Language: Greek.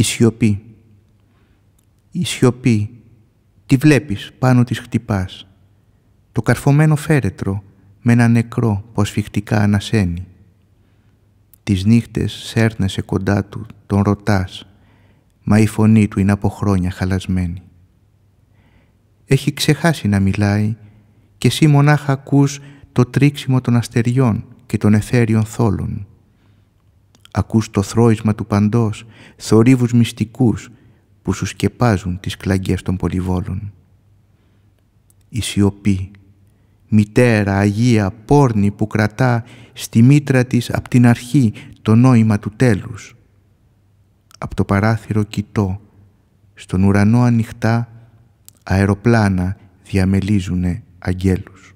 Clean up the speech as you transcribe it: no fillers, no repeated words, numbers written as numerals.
η σιωπή. Η σιωπή, τη βλέπεις, πάνω της χτυπάς. Το καρφωμένο φέρετρο με ένα νεκρό που ασφιχτικά ανασένει. Τις νύχτες σέρνεσαι κοντά του, τον ρωτάς, μα η φωνή του είναι από χρόνια χαλασμένη. Έχει ξεχάσει να μιλάει και εσύ μονάχα ακούς το τρίξιμο των αστεριών και των εθέριων θόλων. Ακούς το θρώισμα του παντός, θορύβους μυστικούς που σου σκεπάζουν τις κλαγκές των πολυβόλων. Η σιωπή, μητέρα, αγία, πόρνη που κρατά στη μήτρα της απ' την αρχή το νόημα του τέλους. Απ' το παράθυρο κοιτώ, στον ουρανό ανοιχτά αεροπλάνα διαμελίζουνε αγγέλους.